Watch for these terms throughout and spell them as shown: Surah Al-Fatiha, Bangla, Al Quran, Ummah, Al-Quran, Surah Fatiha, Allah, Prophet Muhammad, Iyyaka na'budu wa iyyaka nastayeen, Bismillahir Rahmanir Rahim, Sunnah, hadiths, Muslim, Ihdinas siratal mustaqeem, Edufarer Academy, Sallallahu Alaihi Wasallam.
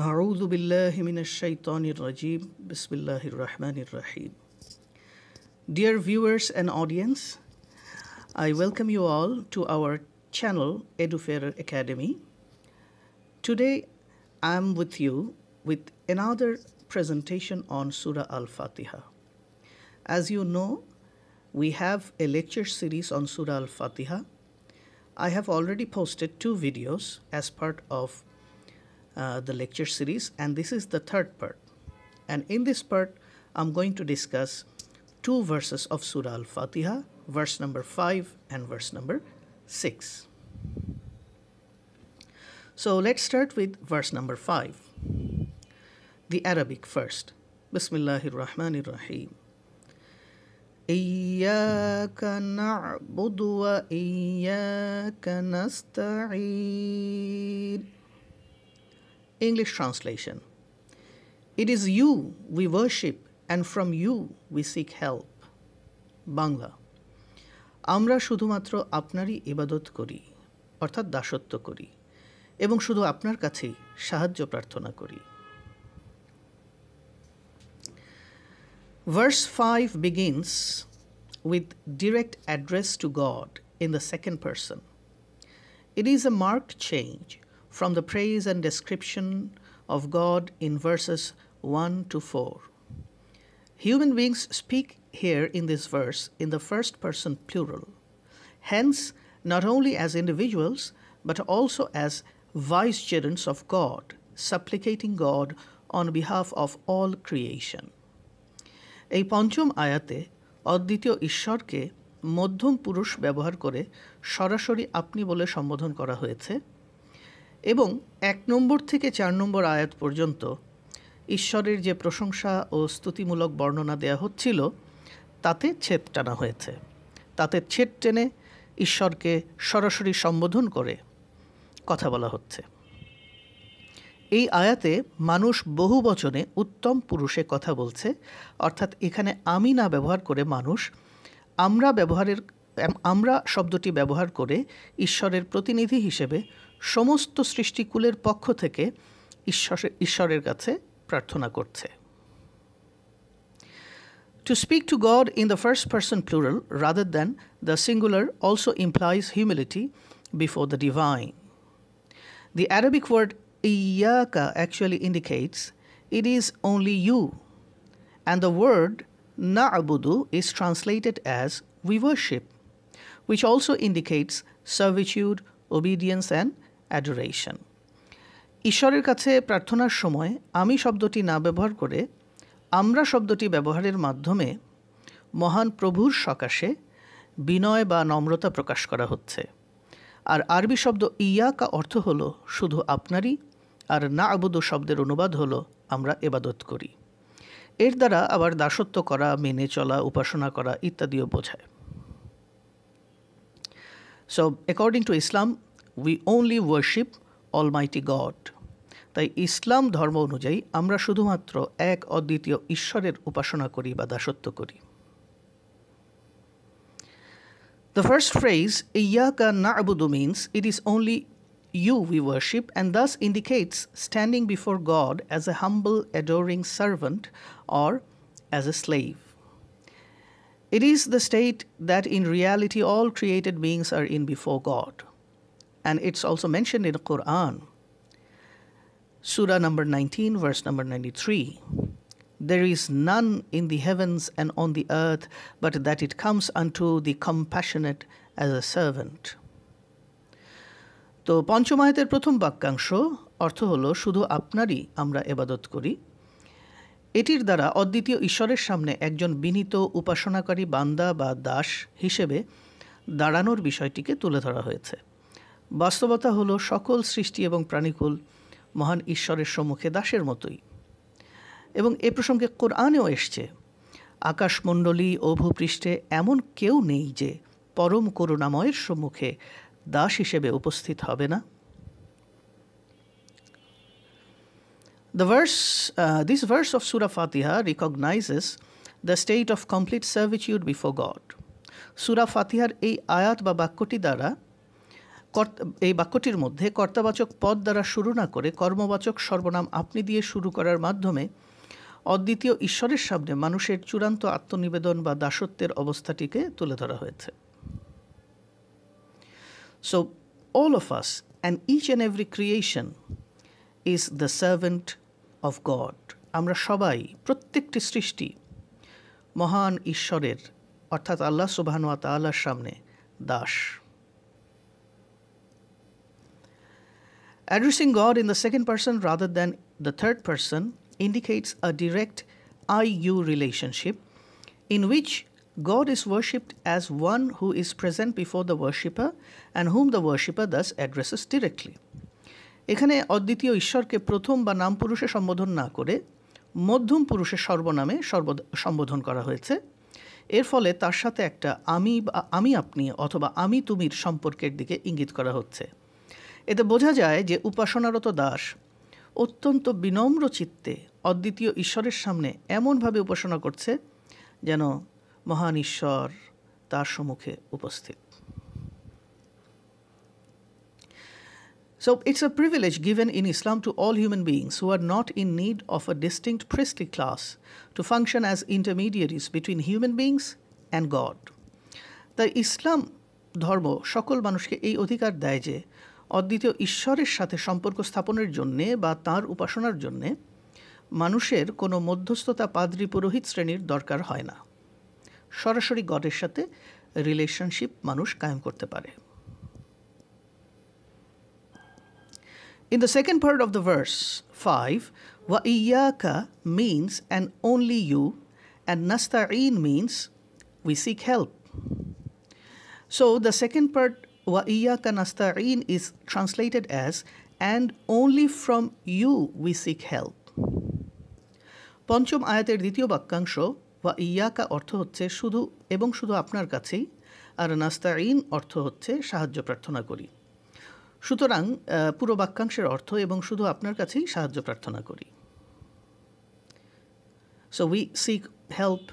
أعوذ بالله من الشيطان الرجيم Bismillahir Rahmanir Rahim. Dear viewers and audience, I welcome you all to our channel Edufarer Academy. Today I'm with you with another presentation on Surah Al-Fatiha. As you know, we have a lecture series on Surah Al-Fatiha. I have already posted 2 videos as part of the lecture series, and this is the 3rd part. And in this part I'm going to discuss 2 verses of Surah Al-Fatiha, verse number 5 and verse number 6. So let's start with verse number 5, the Arabic first. Bismillahir Rahmanir Rahim. Iyyaka na'budu wa iyyaka nasta'in. English translation: It is you we worship and from you we seek help. Bangla: আমরা শুধুমাত্র আপনারই ইবাদত করি অর্থাৎ দাসত্ব করি এবং শুধু আপনার কাছেই সাহায্য প্রার্থনা করি. Verse 5 begins with direct address to God in the 2nd person. It is a marked change from the praise and description of God in verses 1 to 4. Human beings speak here in this verse in the 1st person plural. Hence, not only as individuals, but also as vicegerents of God, supplicating God on behalf of all creation. এই পঞ্চম আয়াতে অদ্বিতীয় ঈশ্বরকে মধ্যম পুরুষ ব্যবহার করে সরাসরি আপনি বলে সম্বোধন করা হয়েছে এবং 1 নম্বর থেকে 4 নম্বর আয়াত পর্যন্ত ঈশ্বরের যে প্রশংসা ও স্তুতিমূলক বর্ণনা দেয়া হচ্ছিল তাতে ছেদ টানা হয়েছে. তাতে ছেদ টেনে ঈশ্বরকে সরাসরি সম্বোধন করে কথা বলা হচ্ছে. এই আয়াতে মানুষ বহু বচনে উত্তম পুরুষে কথা বলছে, অর্থাৎ এখানে আমি না ব্যবহার করে মানুষ আমরা শব্দটি ব্যবহার করে ঈশ্বরের প্রতিনিধি হিসেবে সমস্ত সৃষ্টিকুলের পক্ষ থেকে ঈশ্বরের কাছে প্রার্থনা করছে. To speak to God in the 1st person plural rather than the singular also implies humility before the divine. The Arabic word iyyaka actually indicates it is only you, and the word na'budu is translated as we worship, which also indicates servitude, obedience and adoration. ঈশ্বরের কাছে প্রার্থনার সময় আমি শব্দটি না ব্যবহার করে আমরা শব্দটি ব্যবহারের মাধ্যমে মহান প্রভুর সকাশে বিনয় বা নম্রতা প্রকাশ করা হচ্ছে. আর আরবি শব্দ ইয়াকা অর্থ হলো শুধু আপনারই, আর না'বুদু শব্দের অনুবাদ হলো আমরা ইবাদত করি. এর দ্বারা আবার দাসত্ব করা, মেনে চলা, উপাসনা করা ইত্যাদিও বোঝায়. So according to Islam, we only worship Almighty God. তাই ইসলাম ধর্ম অনুযায়ী আমরা শুধুমাত্র এক অদ্বিতীয় ঈশ্বরের উপাসনা করি বা দাসত্ব করি. The first phrase iyyaka na'budu means it is only you we worship, and thus indicates standing before God as a humble adoring servant or as a slave. It is the state that in reality all created beings are in before God. And it's also mentioned in the Quran, Surah number 19, verse number 93. There is none in the heavens and on the earth, but that it comes unto the compassionate as a servant. So, পঞ্চমায়াতের প্রথম বাক্যাংশ অর্থ হলো শুধু আপনারই আমরা ইবাদত করি. এটির দ্বারা অদ্বিতীয় ঈশ্বরের সামনে একজন বিনীত উপাসনাকারী বান্দা বা দাস হিসেবে দাঁড়ানোর বিষয়টিকে তুলে ধরা হয়েছে. বাস্তবতা হলো সকল সৃষ্টি এবং প্রাণীকুল মহান ঈশ্বরের সম্মুখে দাসের মতোই, এবং এ প্রসঙ্গে কোরআনেও এসছে, আকাশমণ্ডলী ও ভূপৃষ্ঠে এমন কেউ নেই যে পরম করুণাময়ের সম্মুখে দাস হিসেবে উপস্থিত হবে না. This verse of Surah Fatiha recognizes the state of complete servitude before God. Surah Fatihaর এই আয়াত বা বাক্যটি দ্বারা এই বাক্যটির মধ্যে কর্তাবাচক পদ দ্বারা শুরু না করে কর্মবাচক সর্বনাম আপনি দিয়ে শুরু করার মাধ্যমে অদ্বিতীয় ঈশ্বরের সামনে মানুষের চূড়ান্ত আত্মনিবেদন বা দাসত্বের অবস্থাটিকে তুলে ধরা হয়েছে। So all of us and each and every creation is the servant of God. আমরা সবাই, প্রত্যেকটি সৃষ্টি মহান ঈশ্বরের অর্থাৎ আল্লাহ সুবহান ওয়া তাআলার সামনে Das. Addressing God in the second person rather than the third person indicates a direct I-you relationship in which God is worshipped as one who is present before the worshipper and whom the worshipper thus addresses directly. এখানে অদ্বিতীয় ঈশ্বরকে প্রথম বা নাম পুরুষে সম্বোধন না করে মধ্যম পুরুষের সর্বনামে সম্বোধন করা হয়েছে। এর ফলে তার সাথে একটা আমি বা আমি আপনি অথবা আমি তুমির সম্পর্কের দিকে ইঙ্গিত করা হচ্ছে। এতে বোঝা যায় যে উপাসনারত দাস অত্যন্ত বিনম্র চিত্তে অদ্বিতীয় ঈশ্বরের সামনে এমনভাবে উপাসনা করছে যেন মহান ঈশ্বর তার সম্মুখে উপস্থিত। So it's a privilege given in Islam to all human beings who are not in need of a distinct priestly class to function as intermediaries between human beings and God. The Islam ধর্ম সকল মানুষকে এই অধিকার দেয় যে অদ্বিতীয় ঈশ্বরের সাথে সম্পর্ক স্থাপনের জন্যে বা তাঁর উপাসনার জন্যে মানুষের কোনো মধ্যস্থতা পাদ্রী পুরোহিত শ্রেণীর দরকার হয় না। সরাসরি গডের সাথে রিলেশনশিপ মানুষ কায়েম করতে পারে। In the second part of the verse 5, wa iyyaka means and only you, and nasta'in means we seek help. So the second part Wa iyyaka nasta'in is translated as and only from you we seek help. পঞ্চম আয়াতের দ্বিতীয় বাক্যাংশ ওয়া ইয়াকা অর্থ হচ্ছে শুধু এবং শুধু আপনার কাছেই, আর নাস্তাঈন অর্থ হচ্ছে সাহায্য প্রার্থনা করি। সুতরাং পুরো বাক্যাংশের অর্থ এবং শুধু আপনার কাছেই সাহায্য প্রার্থনা করি। So we seek help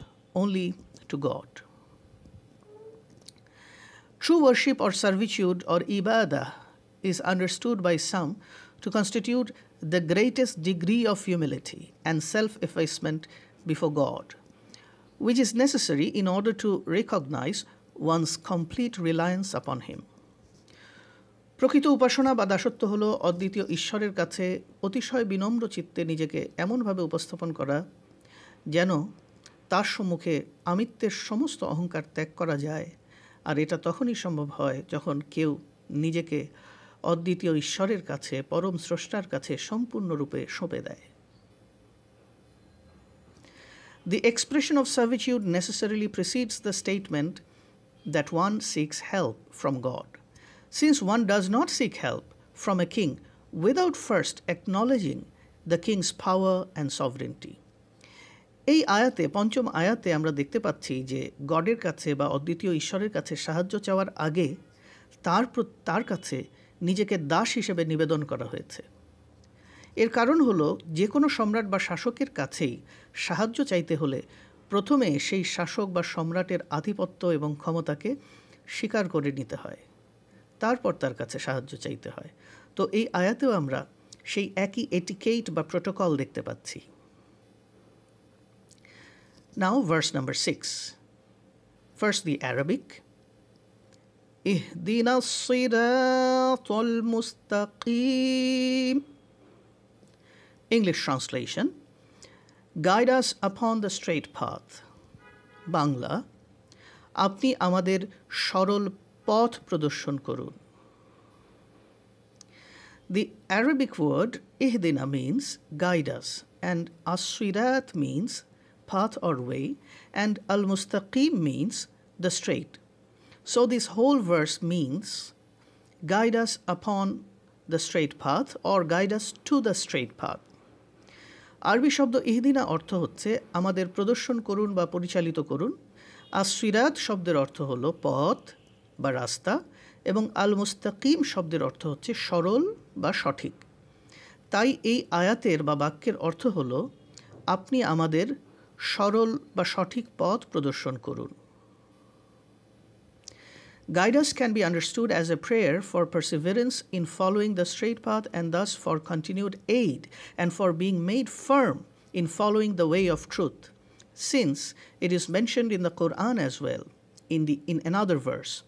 only to God. True worship or servitude or ibadah is understood by some to constitute the greatest degree of humility and self-effacement before God, which is necessary in order to recognize one's complete reliance upon Him. প্রকৃত উপাসনা বা দাসত্ব হলো অদ্বিতীয় ঈশ্বরের কাছে অতিশয় বিনম্র চিত্তে নিজেকে এমনভাবে উপস্থাপন করা যেন তার সম্মুখে আমিত্বের সমস্ত অহংকার ত্যাগ করা যায়। আর এটা তখনই সম্ভব হয় যখন কেউ নিজেকে অদ্বিতীয় ঈশ্বরের কাছে, পরম স্রষ্টার কাছে সম্পূর্ণরূপে সঁপে দেয়। The expression of servitude necessarily precedes the statement that one seeks help from God. Since one does not seek help from a king without first acknowledging the king's power and sovereignty. এই আয়াতে, পঞ্চম আয়াতে আমরা দেখতে পাচ্ছি যে গডের কাছে বা অদ্বিতীয় ঈশ্বরের কাছে সাহায্য চাওয়ার আগে তার কাছে নিজেকে দাস হিসেবে নিবেদন করা হয়েছে। এর কারণ হলো যে কোনো সম্রাট বা শাসকের কাছেই সাহায্য চাইতে হলে প্রথমে সেই শাসক বা সম্রাটের আধিপত্য এবং ক্ষমতাকে স্বীকার করে নিতে হয়, তারপর তার কাছে সাহায্য চাইতে হয়। তো এই আয়াতেও আমরা সেই একই এটিকেট বা প্রোটোকল দেখতে পাচ্ছি। Now verse number 6. First the Arabic. Ihdina siratal mustaqim. English translation. Guide us upon the straight path. Bangla. Apni amader shorol path prodorshon korun. The Arabic word ihdina means guide us, and as-sirat means path or way, and al-mustaqim means the straight. So this whole verse means guide us upon the straight path or guide us to the straight path. আরবি শব্দ ইহদিনা অর্থ হচ্ছে আমাদের প্রদর্শন করুন বা পরিচালিত করুন। আস-সিরাত শব্দের অর্থ হলো পথ বা রাস্তা, এবং আল-মুস্তাকিম শব্দের অর্থ হচ্ছে সরল বা সঠিক। তাই এই আয়াতের বা বাক্যের অর্থ হলো আপনি আমাদের সরল বা সঠিক পথ প্রদর্শন করুন। Guidance can be understood as a prayer for perseverance in following the straight path, and thus for continued aid and for being made firm in following the way of truth, since it is mentioned in the Quran as well, in another verse.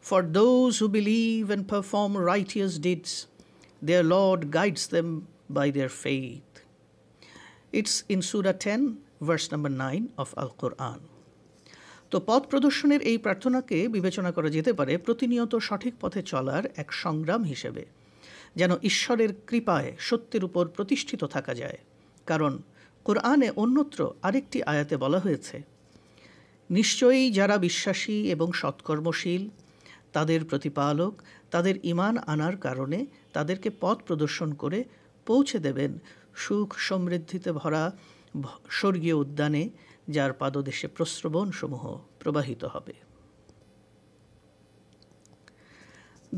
For those who believe and perform righteous deeds, their Lord guides them by their faith. It's in Surah 10, verse number 9 of Al Quran. তো পথ প্রদর্শনের এই প্রার্থনাকে বিবেচনা করা যেতে পারে প্রতিনিয়ত সঠিক পথে চলার এক সংগ্রাম হিসেবে, যেন ঈশ্বরের কৃপায় সত্যের উপর প্রতিষ্ঠিত থাকা যায়। কারণ কোরআনে অন্যত্র আরেকটি আয়াতে বলা হয়েছে, নিশ্চয়ই যারা বিশ্বাসী এবং সৎকর্মশীল তাদের প্রতিপালক তাদের ঈমান আনার কারণে তাদেরকে পথ প্রদর্শন করে পৌঁছে দেবেন সুখ সমৃদ্ধিতে ভরা স্বর্গীয় উদ্যানে, যার পাদদেশে প্রস্রবণসমূহ প্রবাহিত হবে।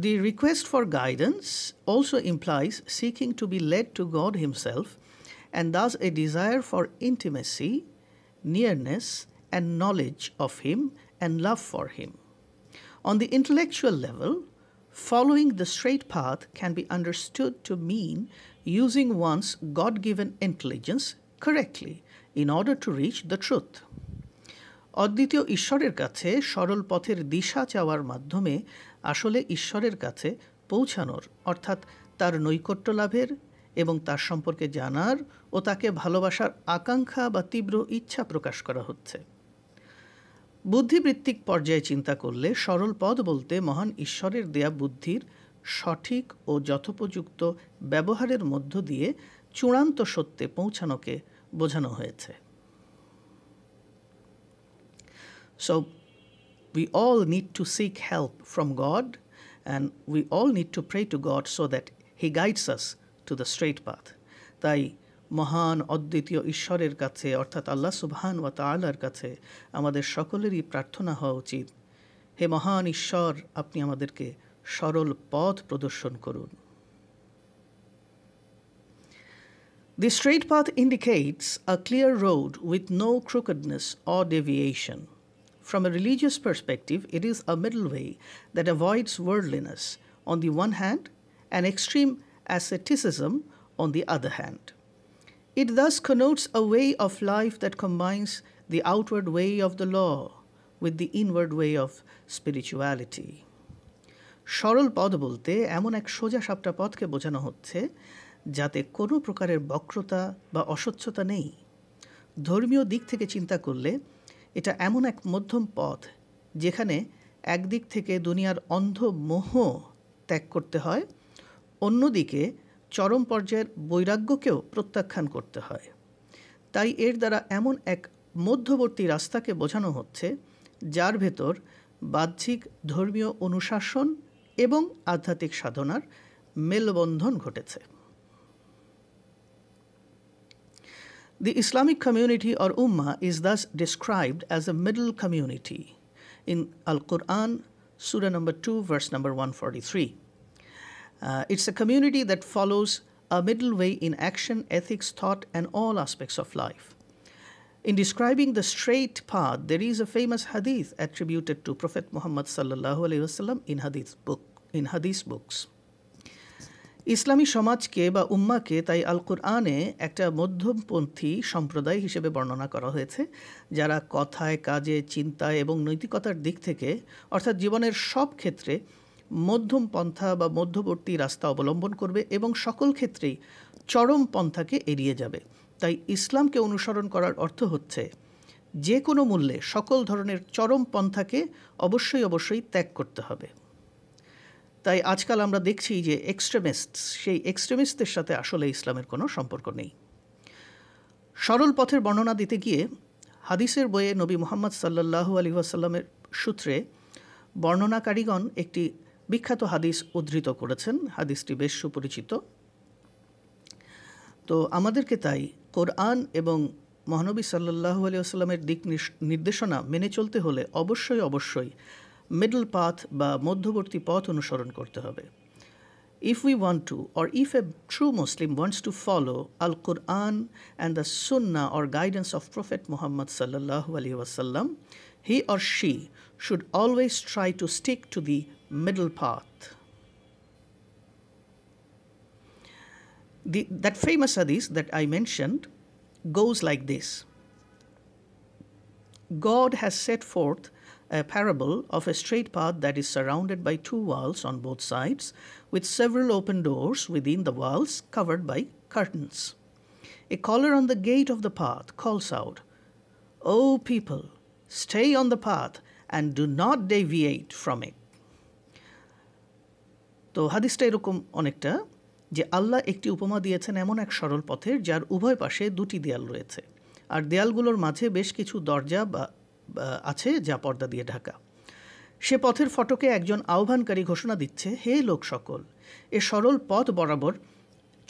The request for guidance also implies seeking to be led to God Himself, and thus a desire for intimacy, nearness, and knowledge of Him and love for Him. On the intellectual level, following the straight path can be understood to mean using one's God-given intelligence correctly in order to reach the truth. অদ্বিতীয় ঈশ্বরের কাছে সরল পথের দিশা চাওয়ার মাধ্যমে আসলে ঈশ্বরের কাছে পৌঁছানোর, অর্থাৎ তার নৈকট্য লাভের এবং তার সম্পর্কে জানার ও তাকে ভালোবাসার আকাঙ্ক্ষা বা তীব্র ইচ্ছা প্রকাশ করা হচ্ছে। বুদ্ধিবৃত্তিক পর্যায়ে চিন্তা করলে সরল পথ বলতে মহান ঈশ্বরের দেয়া বুদ্ধির সঠিক ও যথোপযুক্ত ব্যবহারের মধ্য দিয়ে চূড়ান্ত সত্যে পৌঁছানোকে বোঝানো হয়েছে। So we all need to seek help from God, and we all need to pray to God so that He guides us to the straight path. তাই মহান অদ্বিতীয় ঈশ্বরের কাছে, অর্থাৎ আল্লাহ সুবহান ওয়া তাআলার কাছে আমাদের সকলেরই প্রার্থনা হওয়া উচিত, হে মহান ঈশ্বর, আপনি আমাদেরকে সরল পথ প্রদর্শন করুন। The straight path indicates a clear road with no crookedness or deviation. From a religious perspective, it is a middle way that avoids worldliness on the one hand and extreme asceticism on the other hand. It thus connotes a way of life that combines the outward way of the law with the inward way of spirituality. সরল পথ বলতে এমন এক সোজা সাপটা পথকে বোঝানো হচ্ছে যাতে কোনো প্রকারের বক্রতা বা অস্বচ্ছতা নেই। ধর্মীয় দিক থেকে চিন্তা করলে এটা এমন এক মধ্যম পথ যেখানে একদিক থেকে দুনিয়ার অন্ধ মোহ ত্যাগ করতে হয়, অন্যদিকে চরম পর্যায়ের বৈরাগ্যকেও প্রত্যাখ্যান করতে হয়। তাই এর দ্বারা এমন এক মধ্যবর্তী রাস্তাকে বোঝানো হচ্ছে যার ভেতর বাহ্যিক ধর্মীয় অনুশাসন এবং আধ্যাত্মিক সাধনার মেলবন্ধন ঘটেছে। The Islamic community or Ummah is thus described as a middle community in Al-Quran, Surah number 2, verse number 143. It's a community that follows a middle way in action, ethics, thought, and all aspects of life. In describing the straight path, there is a famous hadith attributed to Prophet Muhammad Sallallahu Alaihi Wasallam in hadith books. ইসলামী সমাজকে বা উম্মাকে তাই আল কোরআনে একটা মধ্যমপন্থী সম্প্রদায় হিসেবে বর্ণনা করা হয়েছে, যারা কথায়, কাজে, চিন্তায় এবং নৈতিকতার দিক থেকে, অর্থাৎ জীবনের সব ক্ষেত্রে মধ্যম পন্থা বা মধ্যবর্তী রাস্তা অবলম্বন করবে এবং সকল ক্ষেত্রেই চরম পন্থাকে এড়িয়ে যাবে। তাই ইসলামকে অনুসরণ করার অর্থ হচ্ছে যে কোনো মূল্যে সকল ধরনের চরম পন্থাকে অবশ্যই ত্যাগ করতে হবে। তাই আজকাল আমরা দেখছি যে এক্সট্রিমিস্টস, সেই এক্সট্রিমিস্টদের সাথে আসলে ইসলামের কোনো সম্পর্ক নেই। সরল পথের বর্ণনা দিতে গিয়ে হাদিসের বইয়ে নবী মুহাম্মদ সাল্লাল্লাহু আলাইহি ওয়াসাল্লামের সূত্রে বর্ণনাকারীগণ একটি বিখ্যাত হাদিস উদ্ধৃত করেছেন। হাদিসটি বেশ সুপরিচিত। তো আমাদেরকে তাই কোরআন এবং মহানবী সাল্লাল্লাহু আলাইহি ওয়াসাল্লামের দিক নির্দেশনা মেনে চলতে হলে অবশ্যই middle path বা মধ্যবর্তী পথ অনুসরণ করতে হবে। If we want to, or if a true Muslim wants to follow Al-Quran and the Sunnah or guidance of Prophet Muhammad sallallahu alaihi wasallam, he or she should always try to stick to the middle path. That famous hadith that I mentioned goes like this. God has set forth a parable of a straight path that is surrounded by two walls on both sides, with several open doors within the walls covered by curtains. A caller on the gate of the path calls out, "O people, stay on the path and do not deviate from it." So, hadith ta erokom onekta je Allah ekti upoma diyechen emon ek shorol pother jar ubhoy pashe duti dewal royeche ar dewalgulor majhe besh kichu dorja ba আছে যা পর্দা দিয়ে ঢাকা। সে পথের ফটকে একজন আহ্বানকারী ঘোষণা দিচ্ছে, হে লোক সকল, এ সরল পথ বরাবর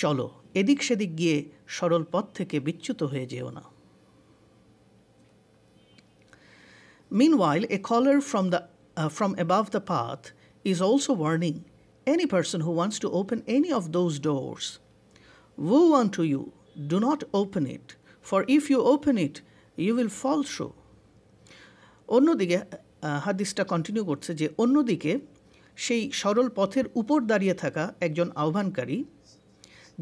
চলো, এদিক সেদিক গিয়ে সরল পথ থেকে বিচ্যুত হয়ে যেও না। Meanwhile, a caller from above the path is also warning any person who wants to open any of those doors. Woe unto you, do not open it, for if you open it, you will fall through. অন্যদিকে হাদিসটা continue করছে যে অন্যদিকে সেই সরল পথের উপর দাঁড়িয়ে থাকা একজন আহ্বানকারী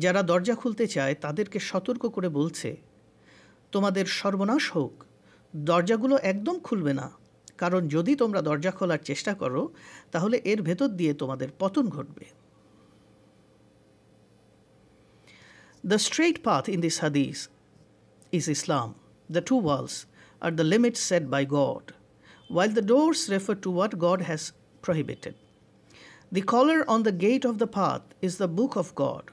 যারা দরজা খুলতে চায় তাদেরকে সতর্ক করে বলছে, তোমাদের সর্বনাশ হোক, দরজাগুলো একদম খুলবে না, কারণ যদি তোমরা দরজা খোলার চেষ্টা করো তাহলে এর ভেতর দিয়ে তোমাদের পতন ঘটবে। The straight path in this hadith is Islam. The two walls are the limits set by God, while the doors refer to what God has prohibited. The collar on the gate of the path is the book of God,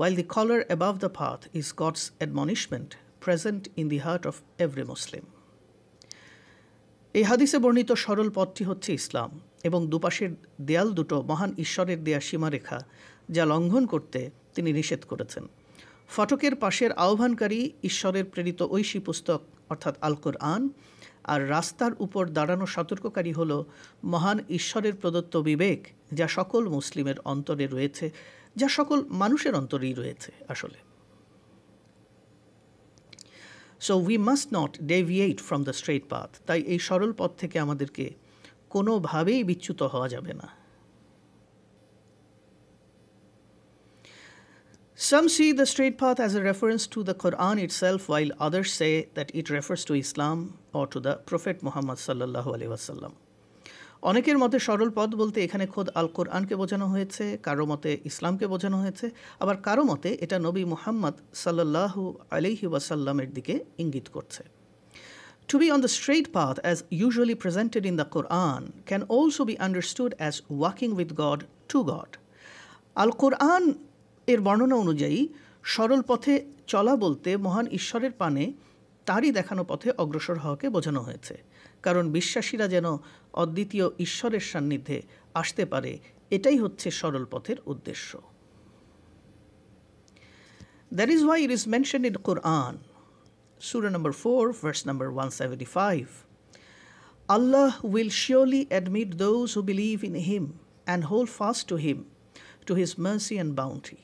while the collar above the path is God's admonishment present in the heart of every Muslim. এই হাদিসে বর্ণিত সরল পথটি হচ্ছে ইসলাম এবং দুপাশের দেয়াল দুটো মহান ঈশ্বরের দেয়া সীমারেখা যা লঙ্ঘন করতে তিনি নিষেধ করেছেন। ফটকের পাশের আহ্বানকারী ঈশ্বরের প্রেরিত ঐশী পুস্তক অর্থাৎ আল কোরআন আর রাস্তার উপর দাঁড়ানো সতর্ককারী হল মহান ঈশ্বরের প্রদত্ত বিবেক যা সকল মুসলিমের অন্তরে রয়েছে, যা সকল মানুষের অন্তরেই রয়েছে আসলে। So we must not deviate from the straight path. তাই এই সরল পথ থেকে আমাদেরকে কোনোভাবেই বিচ্যুত হওয়া যাবে না। Some see the straight path as a reference to the Quran itself, while others say that it refers to Islam or to the Prophet Muhammad Sallallahu Alaihi Wasallam. অনেকের মতে সরল পথ বলতে এখানে খোদ আল কোরআনকে বোঝানো হয়েছে, কারো মতে ইসলামকে বোঝানো হয়েছে, আবার কারো মতে এটা নবী মুহাম্মদ সাল্লাল্লাহু আলাইহি ওয়াসাল্লামের দিকে ইঙ্গিত করছে। To be on the straight path as usually presented in the Quran can also be understood as walking with God to God. Al Quran এর বর্ণনা অনুযায়ী সরল পথে চলা বলতে মহান ঈশ্বরের পানে তারই দেখানো পথে অগ্রসর হওয়াকে বোঝানো হয়েছে, কারণ বিশ্বাসীরা যেন অদ্বিতীয় ঈশ্বরের সান্নিধ্যে আসতে পারে, এটাই হচ্ছে সরল পথের উদ্দেশ্য। That is why it is mentioned in Quran, Surah number 4, verse number 175. Allah will surely admit those who believe in Him and hold fast to Him, to His mercy and bounty,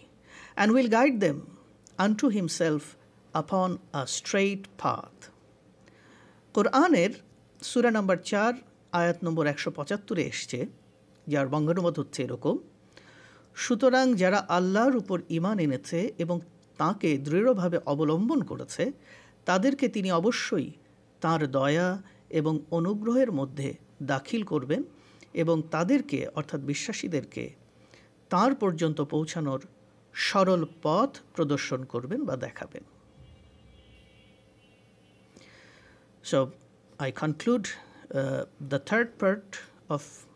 and will guide them unto Himself upon a straight path. কোরআনের সূরা নম্বর 4 আয়াত নম্বর 175 এ এসেছে, যার বঙ্গানুবাদ হচ্ছে এরকম, সুতরাং যারা আল্লাহর উপর ঈমান এনেছে এবং তাঁকে দৃঢ়ভাবে অবলম্বন করেছে তাদেরকে তিনি অবশ্যই তাঁর দয়া এবং অনুগ্রহের মধ্যে দাখিল করবেন এবং তাদেরকে অর্থাৎ বিশ্বাসীদেরকে তাঁর পর্যন্ত পৌঁছানোর সরল পথ প্রদর্শন করবেন বা দেখাবেন। So I conclude the third part of